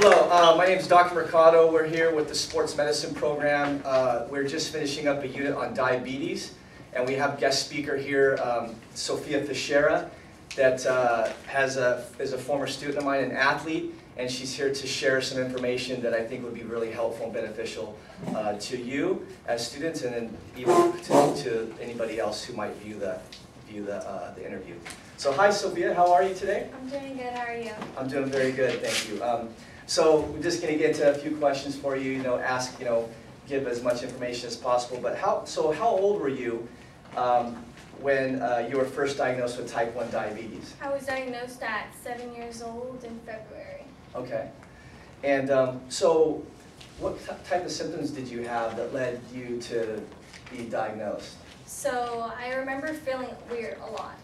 Hello, my name is Dr. Mercado. We're here with the sports medicine program. We're just finishing up a unit on diabetes, and we have guest speaker here, Sophia Fischera, that is a former student of mine, an athlete, and she's here to share some information that I think would be really helpful and beneficial to you as students, and then even to anybody else who might view the interview. So hi, Sophia, how are you today? I'm doing good, how are you? I'm doing very good, thank you. So we're just going to get to a few questions for you, give as much information as possible. But how old were you when you were first diagnosed with Type 1 diabetes? I was diagnosed at 7 years old in February. Okay. And so what type of symptoms did you have that led you to be diagnosed? So I remember feeling weird a lot.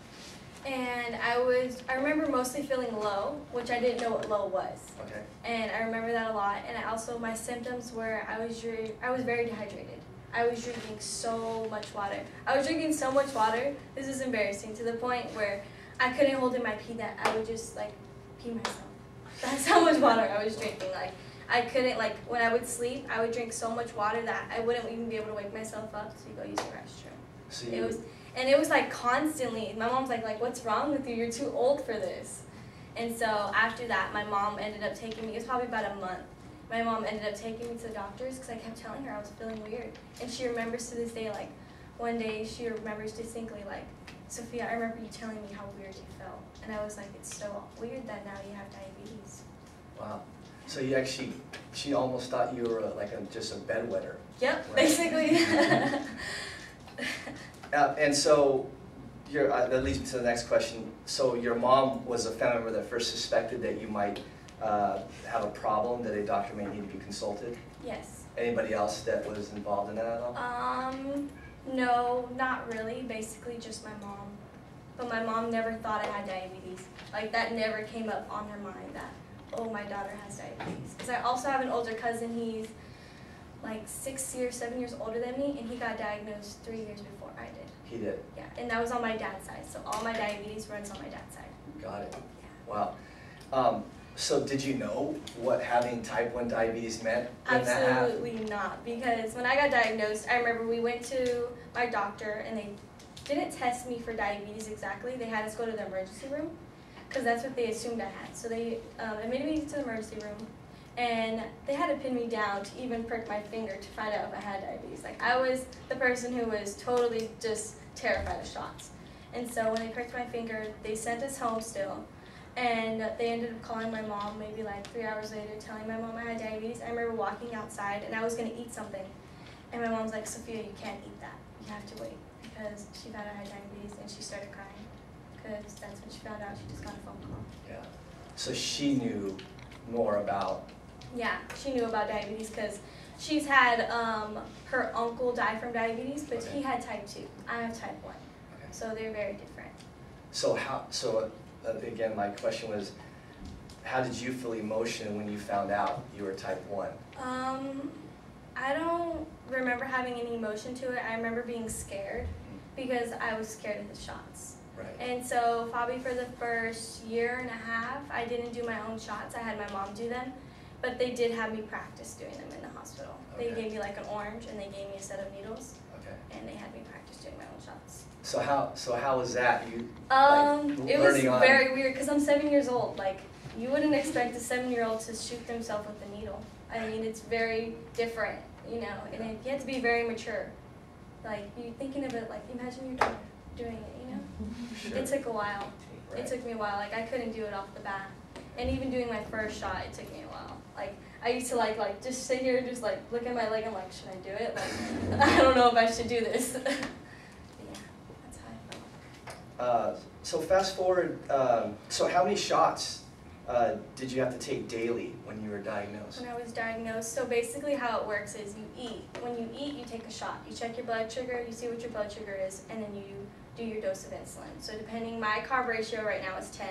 And I remember mostly feeling low, which I didn't know what low was. Okay. And I remember that a lot. And I also, my symptoms were I was very dehydrated. I was drinking so much water. This is embarrassing, to the point where I couldn't hold in my pee, that I would just like pee myself. That's how much water I was drinking. Like I couldn't, like when I would sleep, I would drink so much water that I wouldn't even be able to wake myself up to go use the restroom. So you... It was like constantly. My mom's like, what's wrong with you? You're too old for this. And so after that, my mom ended up taking me. It was probably about a month. My mom ended up taking me to the doctors because I kept telling her I was feeling weird. And she remembers to this day, like one day she remembers distinctly, like, Sophia, I remember you telling me how weird you felt. And I was like, it's so weird that now you have diabetes. Wow. So you actually, she almost thought you were just a bedwetter. Yep, right? Basically. And so, that leads me to the next question. So your mom was a family member that first suspected that you might have a problem, that a doctor may need to be consulted? Yes. Anybody else that was involved in that at all? No, not really. Basically just my mom. But my mom never thought I had diabetes. Like, that never came up on her mind that, oh, my daughter has diabetes. Because I also have an older cousin. He's like 6 or 7 years older than me, and he got diagnosed 3 years before I did. He did? Yeah, and that was on my dad's side, so all my diabetes runs on my dad's side. Got it. Yeah. Wow. So did you know what having Type 1 diabetes meant? Absolutely not, because when I got diagnosed, I remember we went to my doctor, and they didn't test me for diabetes exactly. They had us go to the emergency room, because that's what they assumed I had. So they admitted me to the emergency room, and they had to pin me down to even prick my finger to find out if I had diabetes. Like, I was the person who was totally just terrified of shots. And so when they pricked my finger, they sent us home still. And they ended up calling my mom maybe like 3 hours later, telling my mom I had diabetes. I remember walking outside, and I was going to eat something. And my mom's like, Sophia, you can't eat that. You have to wait. Because she found out I had diabetes, and she started crying. Because that's when she found out. She just got a phone call. Yeah. So she knew more about... Yeah, she knew about diabetes because she's had her uncle die from diabetes, but okay. He had type 2. I have type 1. Okay. So they're very different. So how? So again, my question was, how did you feel emotionally when you found out you were type 1? I don't remember having any emotion to it. I remember being scared because I was scared of the shots. Right. And so probably for the first year and a half, I didn't do my own shots. I had my mom do them. But they did have me practice doing them in the hospital. Okay. They gave me like an orange, and they gave me a set of needles. Okay. And they had me practice doing my own shots. So how was that? You it was very weird because I'm 7 years old. Like, you wouldn't expect a 7-year-old to shoot themselves with a needle. I mean, it's very different, you know. And yeah. You have to be very mature. Like, you're thinking of it like, imagine your daughter doing it, you know. Sure. It took a while. Right. It took me a while. Like, I couldn't do it off the bat. And even doing my first shot, it took me a while. Like, I used to like just sit here and just like look at my leg. I'm like, should I do it? Like, I don't know if I should do this. Yeah, that's how I felt. So fast forward. So how many shots did you have to take daily when you were diagnosed? When I was diagnosed, so basically how it works is you eat. When you eat, you take a shot. You check your blood sugar. You see what your blood sugar is, and then you do your dose of insulin. So depending, my carb ratio right now is 10.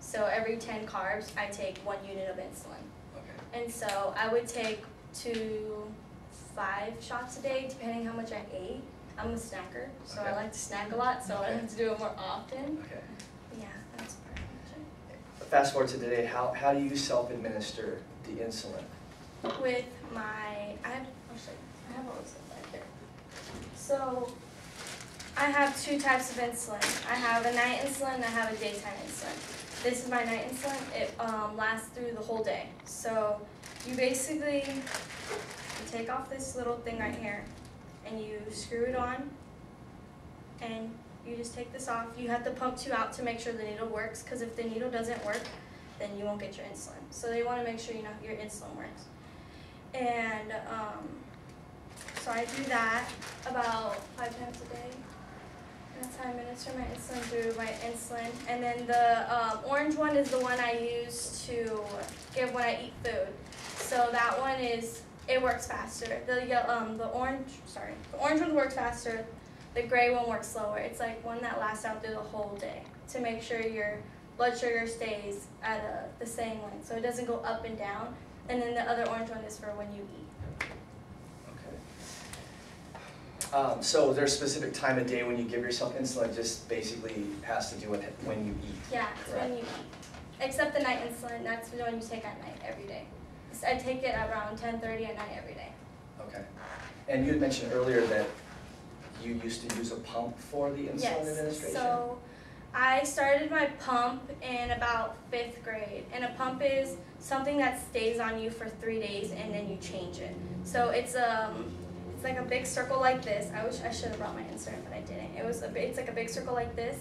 So every 10 carbs, I take 1 unit of insulin. Okay. And so I would take 2 to 5 shots a day, depending how much I ate. I'm a snacker, so okay. I like to snack a lot, so okay. I have to do it more often. Okay. Yeah, that's pretty much it. fast forward to today, how do you self-administer the insulin? With my, I have all this stuff back here. So I have two types of insulin. I have a night insulin and I have a daytime insulin. This is my night insulin. It lasts through the whole day. So you basically take off this little thing right here and you screw it on and you just take this off. You have to pump two out to make sure the needle works, because if the needle doesn't work, then you won't get your insulin. So they want to make sure you know your insulin works. And so I do that about 5 times a day. That's how I administer my insulin, through my insulin. And then the orange one is the one I use to give when I eat food. So that one is, it works faster. The orange one works faster. The gray one works slower. It's like one that lasts out through the whole day to make sure your blood sugar stays at the same length, so it doesn't go up and down. And then the other orange one is for when you eat. Okay. So there's a specific time of day when you give yourself insulin. Just basically has to do with when you eat. Yeah, it's when you eat. Except the night insulin. That's the one you take at night every day. So I take it around 10:30 at night every day. Okay. And you had mentioned earlier that you used to use a pump for the insulin administration? So I started my pump in about 5th grade. And a pump is something that stays on you for 3 days and then you change it. So it's like a big circle like this. I wish I should have brought my instrument, but I didn't. It's like a big circle like this,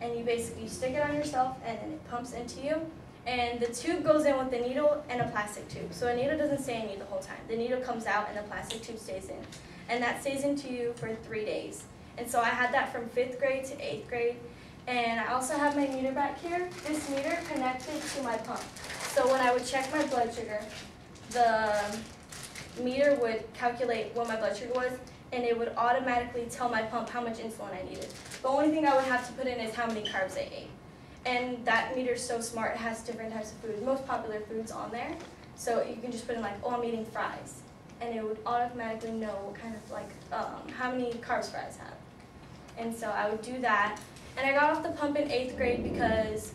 and you basically stick it on yourself and then it pumps into you. And the tube goes in with the needle and a plastic tube. So a needle doesn't stay in you the whole time. The needle comes out and the plastic tube stays in. And that stays into you for 3 days. And so I had that from 5th grade to 8th grade. And I also have my meter back here. This meter connected to my pump. So when I would check my blood sugar, the meter would calculate what my blood sugar was, and it would automatically tell my pump how much insulin I needed. The only thing I would have to put in is how many carbs I ate. And that meter's so smart, it has different types of food, most popular foods on there. So you can just put in like, oh, I'm eating fries. And it would automatically know what kind of like, how many carbs fries have. And so I would do that. And I got off the pump in 8th grade because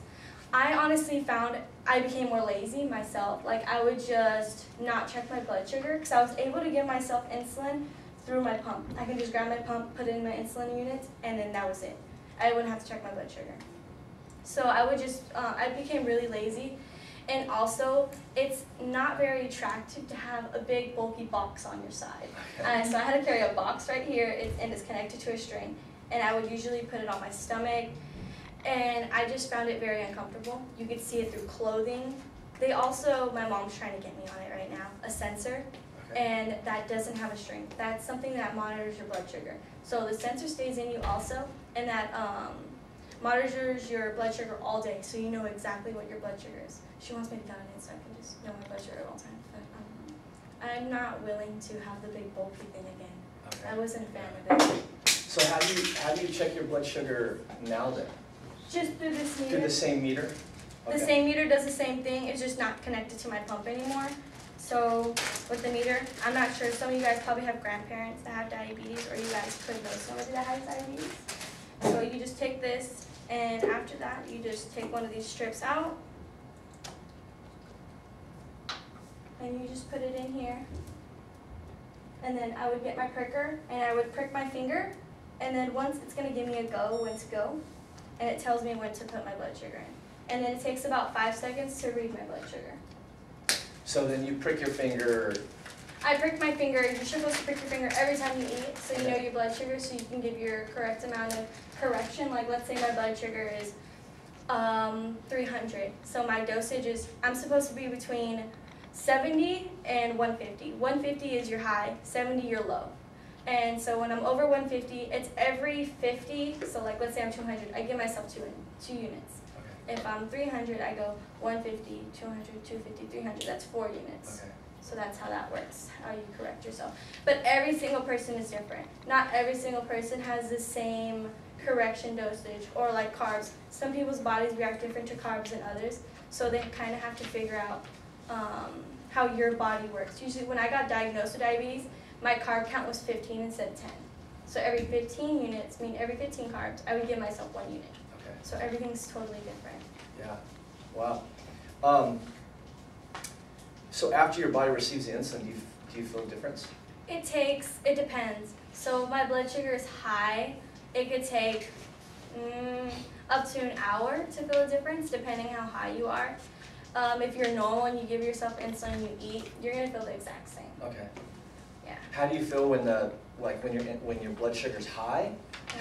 I honestly found I became more lazy myself. Like I would just not check my blood sugar because I was able to give myself insulin through my pump. I can just grab my pump, put it in my insulin units, and then that was it. I wouldn't have to check my blood sugar. So I would just, I became really lazy. And also, it's not very attractive to have a big bulky box on your side. Okay. So I had to carry a box right here, and it's connected to a string. And I would usually put it on my stomach. And I just found it very uncomfortable. You could see it through clothing. They also, my mom's trying to get me on it right now, a sensor. Okay. And that doesn't have a string. That's something that monitors your blood sugar. So the sensor stays in you also, and that monitors your blood sugar all day, so you know exactly what your blood sugar is. She wants me to get on it so I can just know my blood sugar all the time. But I'm not willing to have the big bulky thing again. Okay. I wasn't a fan of it. So how do you check your blood sugar now then? Just through this meter. Through the same meter? Okay. The same meter does the same thing. It's just not connected to my pump anymore. So with the meter, I'm not sure. Some of you guys probably have grandparents that have diabetes, or you guys could know somebody that has diabetes. So you just take this, and after that, you just take one of these strips out, and you just put it in here. And then I would get my pricker, and I would prick my finger, and then once it's going to give me a go, when to go, and it tells me when to put my blood sugar in. And then it takes about 5 seconds to read my blood sugar. So then you prick your finger. I prick my finger. You're supposed to prick your finger every time you eat, so you know your blood sugar, so you can give your correct amount of correction. Like, let's say my blood sugar is 300, so my dosage is, I'm supposed to be between 70 and 150. 150 is your high, 70 your low. And so when I'm over 150, it's every 50, so like let's say I'm 200, I give myself two units. Okay. If I'm 300, I go 150, 200, 250, 300, that's 4 units. Okay. So that's how that works, how you correct yourself. But every single person is different. Not every single person has the same correction dosage or like carbs. Some people's bodies react different to carbs than others, so they kind of have to figure out how your body works. Usually when I got diagnosed with diabetes, my carb count was 15 instead of 10. So every 15 units, I mean every 15 carbs, I would give myself 1 unit. Okay. So everything's totally different. Yeah. Wow. So after your body receives the insulin, do you feel a difference? It depends. So if my blood sugar is high, it could take up to an hour to feel a difference, depending how high you are. If you're normal and you give yourself insulin, you eat, you're gonna feel the exact same. Okay. Yeah. How do you feel when the when your blood sugar's high? Mm-hmm.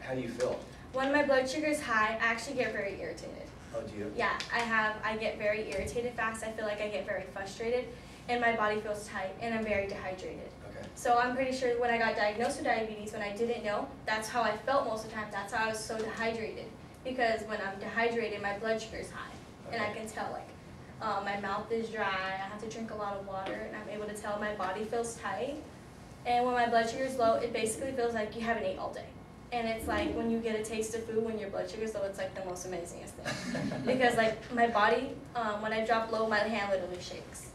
How do you feel? When my blood sugar's high, I actually get very irritated. Oh, do you? Yeah, I get very irritated fast. I feel like I get very frustrated, and my body feels tight, and I'm very dehydrated. Okay. So I'm pretty sure when I got diagnosed with diabetes, when I didn't know, that's how I felt most of the time. That's how I was so dehydrated, because when I'm dehydrated, my blood sugar's high. Okay. And I can tell, like, my mouth is dry, I have to drink a lot of water, and I'm able to tell my body feels tight. And when my blood sugar is low, it basically feels like you haven't ate all day. And it's like when you get a taste of food when your blood sugar is low, it's like the most amazingest thing. Because like my body, when I drop low, my hand literally shakes.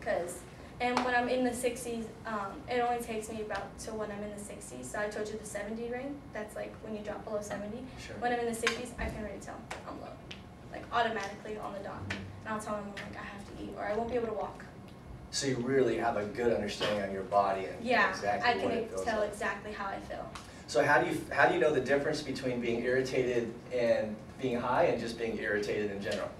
Okay. And when I'm in the 60s, it only takes me about till when I'm in the 60s. So I told you the 70 ring, that's like when you drop below 70. Sure. When I'm in the 60s, I can already tell I'm low. Like automatically on the dot. And I'll tell them like I have to eat or I won't be able to walk. So you really have a good understanding on your body and yeah, exactly what it feels like. Yeah, I can tell exactly how I feel. So how do you know the difference between being irritated and being high and just being irritated in general?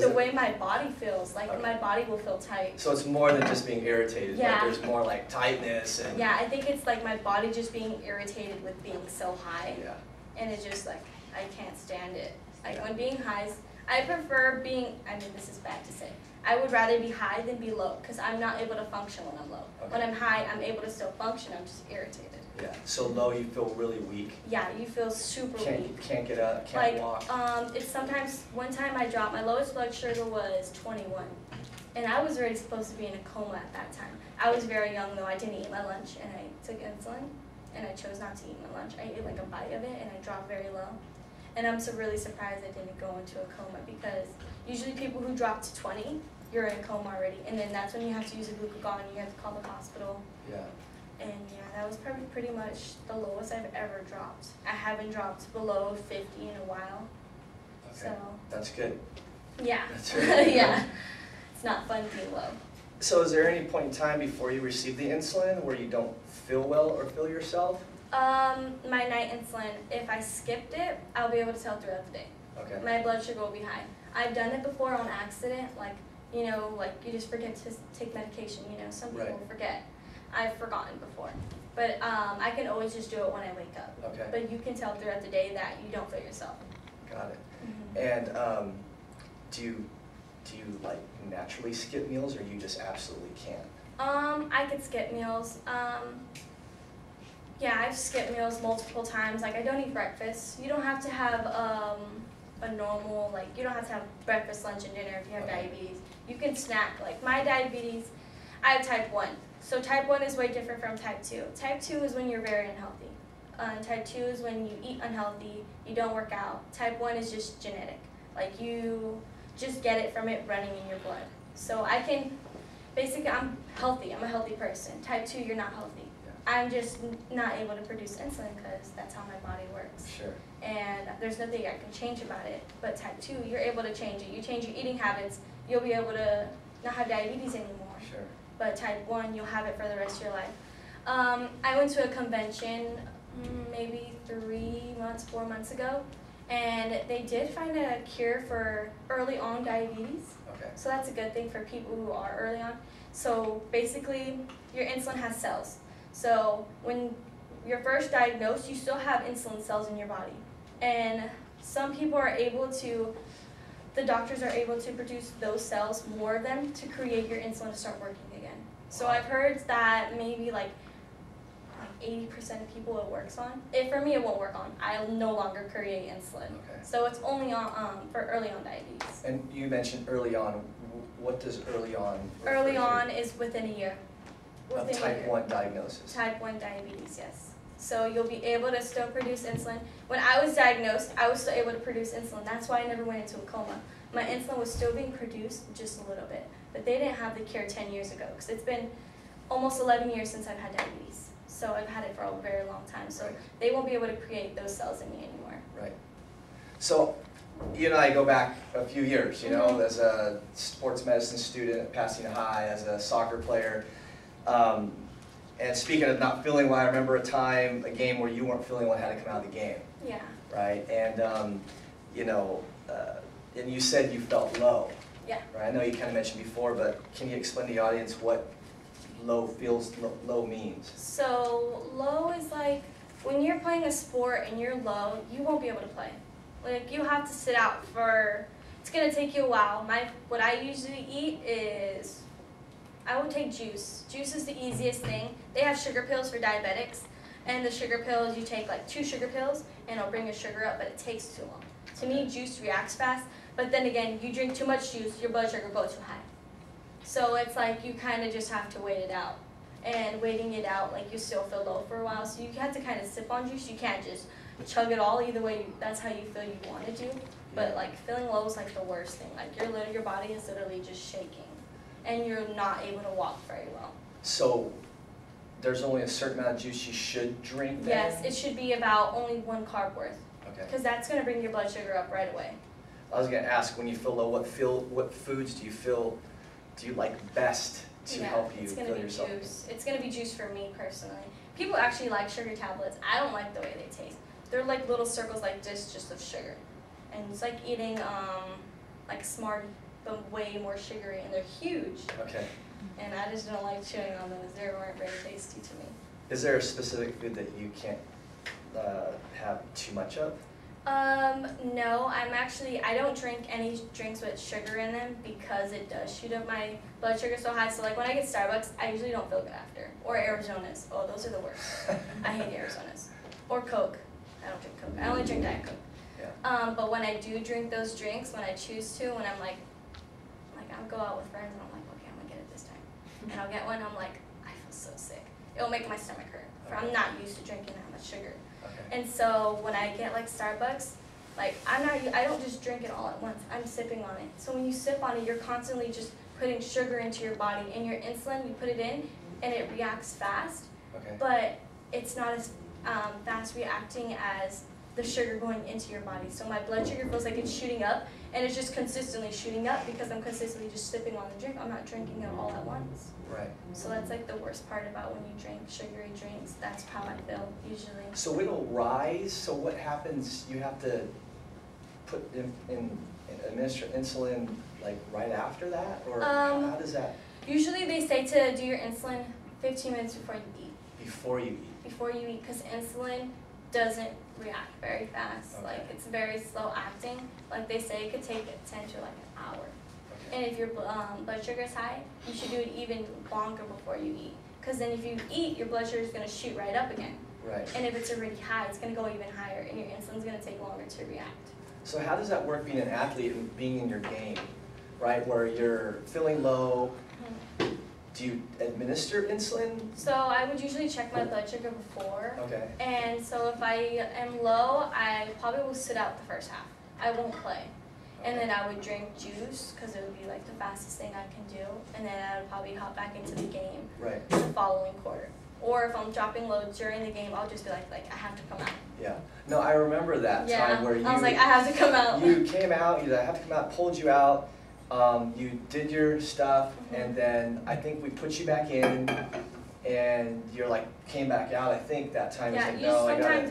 The way my body feels. Like okay. My body will feel tight. So it's more than just being irritated. Yeah. Like there's more like tightness and. Yeah, I think it's like my body just being irritated with being so high. Yeah. And it's just like I can't stand it. Like yeah. When being high, I prefer being. I mean, this is bad to say. I would rather be high than be low, because I'm not able to function when I'm low. Okay. When I'm high, I'm able to still function, I'm just irritated. Yeah, so low you feel really weak. Yeah, you feel super weak. Can't get up, can't walk. It's sometimes, one time I dropped, my lowest blood sugar was 21. And I was already supposed to be in a coma at that time. I was very young though, I didn't eat my lunch and I took insulin. And I chose not to eat my lunch. I ate like a bite of it and I dropped very low. And I'm so really surprised I didn't go into a coma, because usually people who drop to 20, you're in a coma already, and then that's when you have to use a glucagon, you have to call the hospital. Yeah. And yeah, that was probably pretty much the lowest I've ever dropped. I haven't dropped below 50 in a while. Okay. So. That's good. Yeah. That's really good. Yeah. It's not fun being low. So is there any point in time before you receive the insulin where you don't feel well or feel yourself? My night insulin, if I skipped it, I'll be able to tell throughout the day. Okay. My blood sugar will be high. I've done it before on accident, like, you know, like you just forget to take medication, you know, some people right. forget. I've forgotten before. But I can always just do it when I wake up. Okay. But you can tell throughout the day that you don't feel yourself. Got it. Mm-hmm. And do you like naturally skip meals, or you just absolutely can't? I could skip meals. Yeah, I've skipped meals multiple times. Like I don't eat breakfast. You don't have to have a normal, like you don't have to have breakfast, lunch, and dinner if you have okay. diabetes. You can snack. Like my diabetes, I have type 1. So type 1 is way different from type 2. Type 2 is when you're very unhealthy. Type 2 is when you eat unhealthy, you don't work out. Type 1 is just genetic. Like you just get it from it running in your blood. So I can, basically I'm healthy, I'm a healthy person. Type 2, you're not healthy. Yeah. I'm just not able to produce insulin because that's how my body works. Sure. And there's nothing I can change about it. But type 2, you're able to change it. You change your eating habits, you'll be able to not have diabetes anymore. Sure. But type 1, you'll have it for the rest of your life. I went to a convention maybe 4 months ago, and they did find a cure for early on diabetes. Okay. So that's a good thing for people who are early on. So basically, your insulin has cells. So when you're first diagnosed, you still have insulin cells in your body. And some people are able to, the doctors are able to produce those cells, more of them, to create your insulin to start working. So I've heard that maybe like 80% of people it works on. If for me it won't work on. I'll no longer create insulin. Okay. So it's only on for early on diabetes. And you mentioned early on. What does early on? Early on is within a year. Within type 1 diagnosis. Type 1 diabetes, yes. So you'll be able to still produce insulin. When I was diagnosed, I was still able to produce insulin. That's why I never went into a coma. My insulin was still being produced just a little bit. But they didn't have the cure 10 years ago, because it's been almost 11 years since I've had diabetes. So I've had it for a very long time. So right. They won't be able to create those cells in me anymore. Right. So you and I go back a few years, you know, as a sports medicine student at Pasadena High, as a soccer player. And speaking of not feeling well, I remember a time, a game where you weren't feeling well and had to come out of the game. Yeah. Right? And, you know, and you said you felt low. Yeah. Right? I know you kind of mentioned before, but can you explain to the audience what low means? So low is like when you're playing a sport and you're low, you won't be able to play. Like, you have to sit out for, it's going to take you a while. What I usually eat is, I will take juice. Juice is the easiest thing. They have sugar pills for diabetics. And the sugar pills, you take like 2 sugar pills, and it'll bring your sugar up, but it takes too long. To me, juice reacts fast. But then again, you drink too much juice, your blood sugar goes too high. So it's like you kind of just have to wait it out. And waiting it out, like, you still feel low for a while. So you have to kind of sip on juice. You can't just chug it all. Either way, that's how you feel you want to do. But like, feeling low is like the worst thing. Like, your body is literally just shaking, and you're not able to walk very well. So there's only a certain amount of juice you should drink then? Yes, it should be about only 1 carb worth. Okay. Because that's going to bring your blood sugar up right away. I was going to ask, when you feel low, what foods do you like best to help you feel yourself? Juice. It's going to be juice for me personally. People actually like sugar tablets. I don't like the way they taste. They're like little circles like this, just of sugar. And it's like eating like Smarties, but way more sugary, and they're huge. Okay. And I just don't like chewing on those. They weren't very tasty to me. Is there a specific food that you can't have too much of? No, I don't drink any drinks with sugar in them because it does shoot up my blood sugar so high. So like when I get Starbucks, I usually don't feel good after. Or Arizonas. Oh, those are the worst. I hate Arizonas. Or Coke. I don't drink Coke. I only drink Diet Coke. Yeah. But when I do drink those drinks, when I choose to, when I'm like I'll go out with friends and I'm like, okay, I'm gonna get it this time. And I'll get one and I'm like, I feel so sick. It'll make my stomach hurt. Okay. I'm not used to drinking that much sugar. Okay. And so when I get like Starbucks, like I don't just drink it all at once. I'm sipping on it. So when you sip on it, you're constantly just putting sugar into your body, and your insulin, you put it in and it reacts fast. Okay. But it's not as fast reacting as the sugar going into your body. So my blood sugar feels like it's shooting up, and it's just consistently shooting up because I'm consistently just sipping on the drink. I'm not drinking it all at once. Right. So that's like the worst part about when you drink sugary drinks. That's how I feel usually. So it'll rise. So what happens? You have to put administer insulin like right after that, or how does that? Usually they say to do your insulin 15 minutes before you eat. Before you eat. Before you eat, because insulin doesn't react very fast. Okay. Like, it's very slow acting. Like, they say it could take 10 to like an hour. Okay. And if your blood sugar is high, you should do it even longer before you eat. Because then if you eat, your blood sugar is going to shoot right up again. Right. And if it's already high, it's going to go even higher, and your insulin's going to take longer to react. So how does that work being an athlete and being in your game, right, where you're feeling low? Mm-hmm. Do you administer insulin? So I would usually check my blood sugar before. Okay. And so if I am low, I probably will sit out the first half. I won't play. Okay. And then I would drink juice because it would be like the fastest thing I can do. And then I would probably hop back into the game the following quarter. Or if I'm dropping low during the game, I'll just be like, I have to come out. Yeah. No, I remember that time where you... I was like, I have to come out. You came out, you pulled you out. You did your stuff, and then I think we put you back in, and you're like came back out. I think that time it's like, no, it's really hard.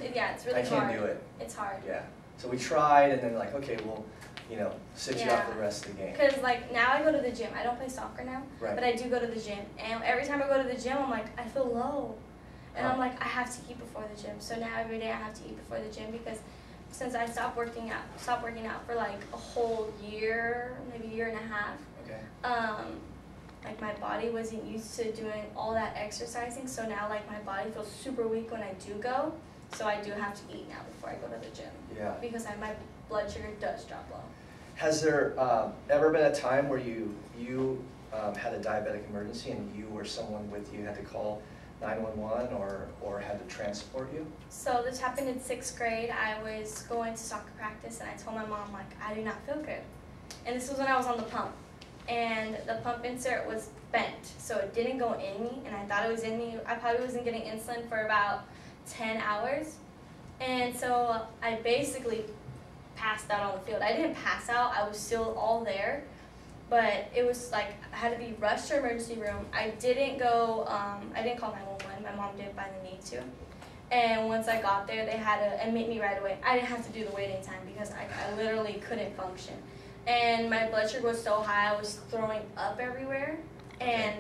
I can't do it. It's hard. Yeah. So we tried, and then like, okay, well, you know, sit you out for the rest of the game. Because like now I go to the gym. I don't play soccer now, but I do go to the gym, and every time I go to the gym, I'm like, I feel low, and I'm like, I have to eat before the gym. So now every day I have to eat before the gym because since I stopped working out for like a whole year, maybe 1.5 years. Okay. Like my body wasn't used to doing all that exercising, so now like my body feels super weak when I do go. So I do have to eat now before I go to the gym. Yeah. Because my blood sugar does drop low. Has there ever been a time where you had a diabetic emergency and you or someone with you had to call 911 or had to transport you? So this happened in 6th grade. I was going to soccer practice, and I told my mom, like, I do not feel good. And this was when I was on the pump. And the pump insert was bent, so it didn't go in me, and I thought it was in me. I probably wasn't getting insulin for about 10 hours. And so I basically passed out on the field. I didn't pass out, I was still all there, but it was like I had to be rushed to emergency room. I didn't go, I didn't call 911, my mom did by the need to. And once I got there, they had to admit me right away. I didn't have to do the waiting time because I literally couldn't function. And my blood sugar was so high, I was throwing up everywhere. And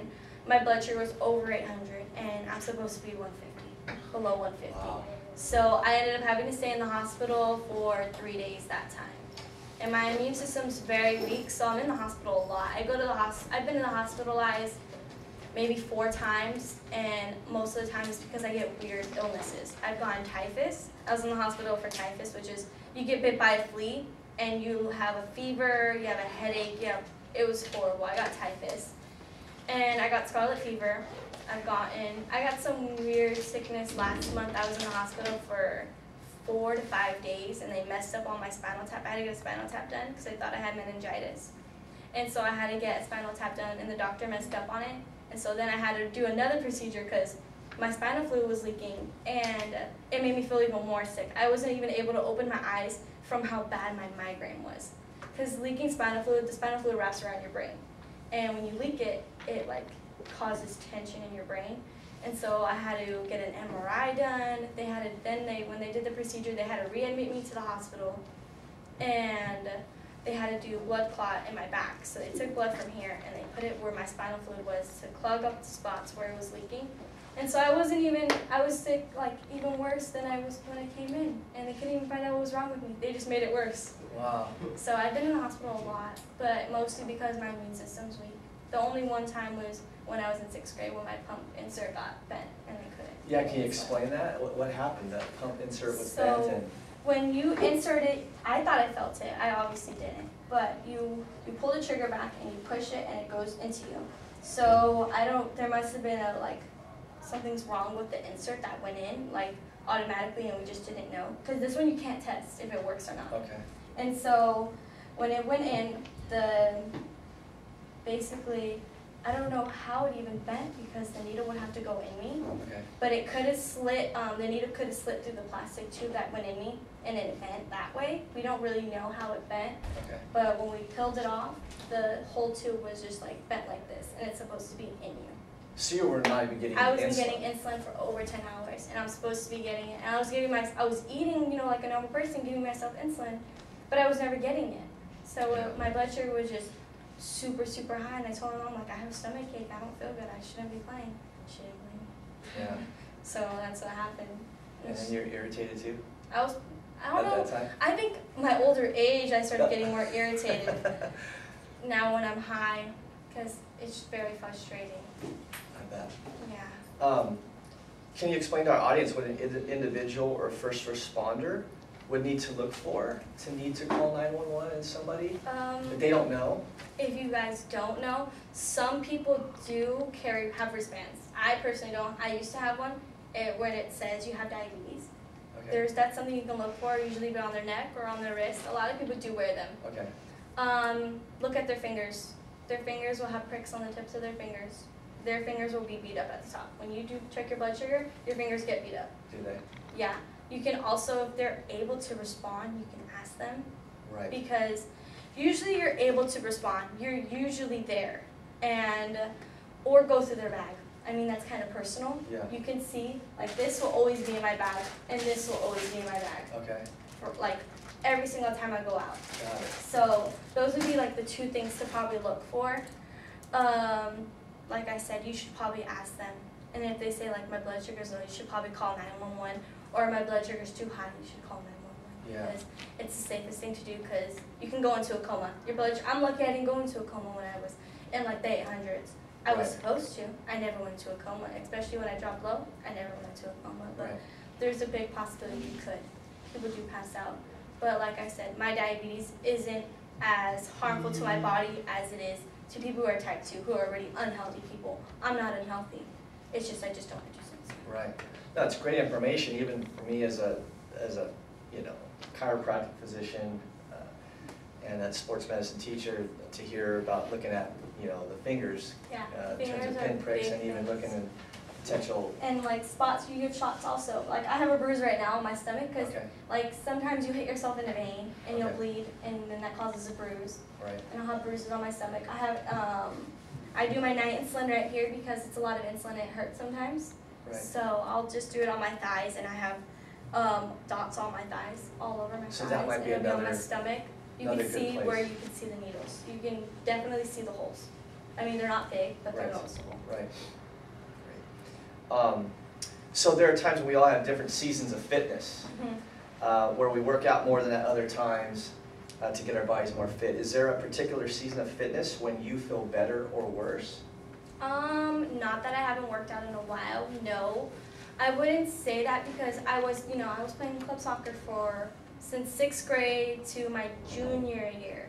my blood sugar was over 800, and I'm supposed to be 150, below 150. Wow. So I ended up having to stay in the hospital for 3 days that time. And my immune system's very weak, so I'm in the hospital a lot. I've been in the hospitalized maybe 4 times, and most of the time it's because I get weird illnesses. I've gotten typhus. I was in the hospital for typhus, which is you get bit by a flea, and you have a fever, you have a headache. Yeah, it was horrible. I got typhus. And I got scarlet fever. I got some weird sickness last month. I was in the hospital for 4 to 5 days, and they messed up on my spinal tap. I had to get a spinal tap done because they thought I had meningitis. And so I had to get a spinal tap done, and the doctor messed up on it. And so then I had to do another procedure because my spinal fluid was leaking, and it made me feel even more sick. I wasn't even able to open my eyes from how bad my migraine was. Because leaking spinal fluid, the spinal fluid wraps around your brain. And when you leak it, it like causes tension in your brain. And so I had to get an MRI done. They had to, when they did the procedure, they had to readmit me to the hospital. And they had to do blood clot in my back. So they took blood from here and they put it where my spinal fluid was to clog up the spots where it was leaking. And so I was sick like even worse than I was when I came in. And they couldn't even find out what was wrong with me. They just made it worse. Wow. So I've been in the hospital a lot, but mostly because my immune system's weak. The only one time was when I was in 6th grade when my pump insert got bent and they couldn't. Yeah, can you explain that? What happened? That pump insert was bent? So when you insert it, I thought I felt it. I obviously didn't. But you pull the trigger back and you push it and it goes into you. So there must have been a something's wrong with the insert that went in automatically and we just didn't know. Because this one you can't test if it works or not. Okay. And so when it went in, basically, I don't know how it even bent because the needle would have to go in me. Okay. But it could have slit, the needle could have slit through the plastic tube that went in me and it bent that way. We don't really know how it bent. Okay. But when we peeled it off, the whole tube was just bent like this and it's supposed to be in you. So you were not even getting insulin? I wasn't getting insulin for over 10 hours and I'm supposed to be getting it. And I was eating, like a normal person, giving myself insulin, but I was never getting it. So my blood sugar was just super, super high, and I told my mom, I have a stomach ache, I don't feel good, I shouldn't be playing. She didn't blame me. Yeah. So that's what happened. And then you're irritated too? I don't know. That time? I think my older age, I started getting more irritated now when I'm high, because it's very frustrating. I bet. Yeah. Can you explain to our audience what an individual or first responder would need to look for to need to call 911 and somebody that they don't know? If you guys don't know, some people do have wristbands. I personally don't. I used to have one when it says you have diabetes. Okay. That's something you can look for, usually on their neck or on their wrist. A lot of people do wear them. Okay. Look at their fingers. Their fingers will have pricks on the tips of their fingers. Their fingers will be beat up at the top. When you do check your blood sugar, your fingers get beat up. Do they? Yeah. You can also, if they're able to respond, you can ask them. Right. Because usually you're able to respond. You're usually there. Or go through their bag. I mean, that's kind of personal. Yeah. You can see, this will always be in my bag, and this will always be in my bag. Okay. For, every single time I go out. Got it. So those would be, the 2 things to probably look for. Like I said, you should probably ask them. And if they say, my blood sugar's low, you should probably call 911. Or my blood sugar's too high, you should call 911. Because it's the safest thing to do because you can go into a coma. I'm lucky I didn't go into a coma when I was in the 800s. I was supposed to. I never went into a coma, especially when I dropped low. I never went into a coma. But there's a big possibility you could. People do pass out. But like I said, my diabetes isn't as harmful to my body as it is to people who are type 2, who are already unhealthy people. I'm not unhealthy. It's just I just don't do sense. Right. No, it's great information, even for me as a chiropractic physician and a sports medicine teacher to hear about looking at the fingers in terms of pinpricks and even looking potential. And like spots, you get shots also. Like I have a bruise right now on my stomach because like sometimes you hit yourself in a vein and you'll bleed, and then that causes a bruise. Right. And I'll have bruises on my stomach. I have I do my night insulin right here because it's a lot of insulin. It hurts sometimes. Right. So I'll just do it on my thighs, and I have dots on my thighs, all over my thighs. So that might be another. On my stomach, you can see where you can see the needles. You can definitely see the holes. I mean, they're not big, but they're noticeable. Right. Great. So there are times when we all have different seasons of fitness, where we work out more than at other times to get our bodies more fit. Is there a particular season of fitness when you feel better or worse? Not that I haven't worked out in a while. No, I wouldn't say that because I was, you know, I was playing club soccer since 6th grade to my junior year.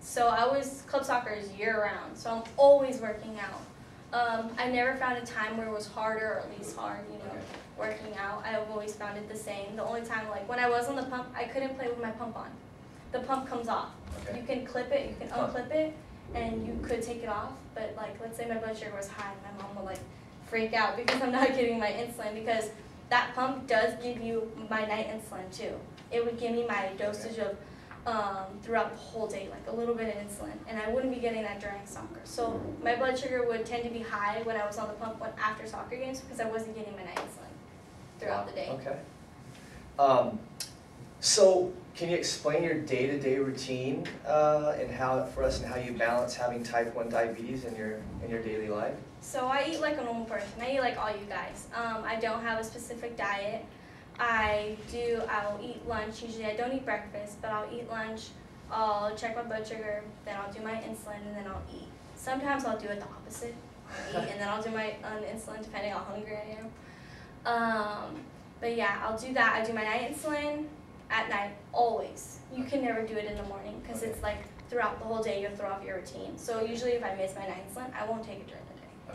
So I was, club soccer is year-round, so I'm always working out. I never found a time where it was harder, or at least hard, you know, working out. I've always found it the same. The only time, like, when I was on the pump, I couldn't play with my pump on. The pump comes off. You can clip it, you can unclip it, and you could take it off. But, like, let's say my blood sugar was high, and my mom would, like, freak out because I'm not getting my insulin, because that pump does give you my night insulin, too. It would give me my dosage of throughout the whole day, like a little bit of insulin, and I wouldn't be getting that during soccer. So my blood sugar would tend to be high when I was on the pump after soccer games because I wasn't getting my night insulin throughout the day. Okay. So can you explain your day-to-day routine and how for us and how you balance having Type 1 diabetes in your daily life? So I eat like a normal person. I eat like all you guys. I don't have a specific diet. I'll eat lunch, usually I don't eat breakfast, but I'll eat lunch, I'll check my blood sugar, then I'll do my insulin, and then I'll eat. Sometimes I'll do it the opposite, I'll eat, and then I'll do my insulin, depending on how hungry I am. But yeah, I'll do that. I do my night insulin at night, always. You can never do it in the morning, because it's like throughout the whole day, you'll throw off your routine. So usually if I miss my night insulin, I won't take it during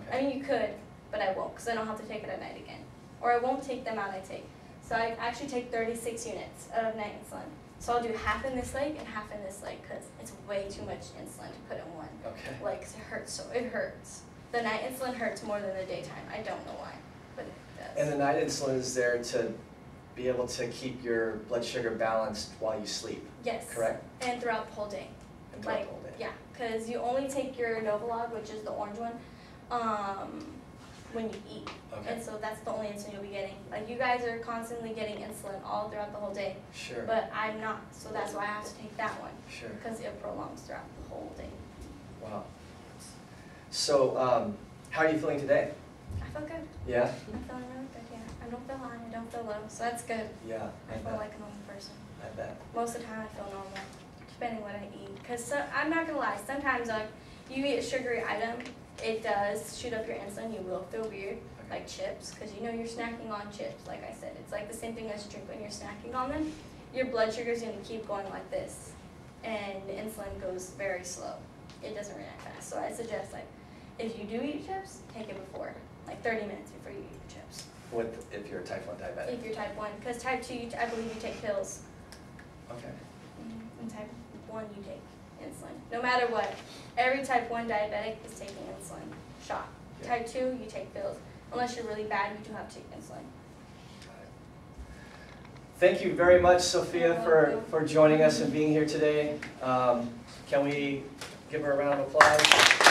the day. I mean, you could, but I won't, because I don't have to take it at night again. Or I won't take them out I take. So I actually take 36 units of night insulin. So I'll do half in this leg and half in this leg because it's way too much insulin to put in one. Like, it hurts, so it hurts. The night insulin hurts more than the daytime. I don't know why, but it does. And the night insulin is there to be able to keep your blood sugar balanced while you sleep. Yes. Correct? And throughout the whole day. And throughout the whole day. Yeah, because you only take your Novolog, which is the orange one, when you eat. And so that's the only insulin you'll be getting. Like, you guys are constantly getting insulin all throughout the whole day. But I'm not, so that's why I have to take that one. Because it prolongs throughout the whole day. Wow. So, how are you feeling today? I feel good. Yeah? I'm feeling really good, yeah. I don't feel high, I don't feel low, so that's good. Yeah, I feel like a normal person. I bet. Most of the time I feel normal, depending on what I eat. Because I'm not going to lie, sometimes, like, you eat a sugary item, it does shoot up your insulin. You will feel weird, like chips, because you know you're snacking on chips, like I said. It's like the same thing as you drink when you're snacking on them. Your blood sugar is going to keep going like this, and insulin goes very slow. It doesn't react fast. So I suggest, like, if you do eat chips, take it before, like 30 minutes before you eat the chips. If you're a Type 1 diabetic? If you're Type 1, because Type 2, I believe you take pills. And Type 1, you take insulin. No matter what, every Type 1 diabetic is taking insulin shot. Type 2, you take pills. Unless you're really bad, you do have to take insulin. Thank you very much, Sophia, for joining us and being here today. Can we give her a round of applause?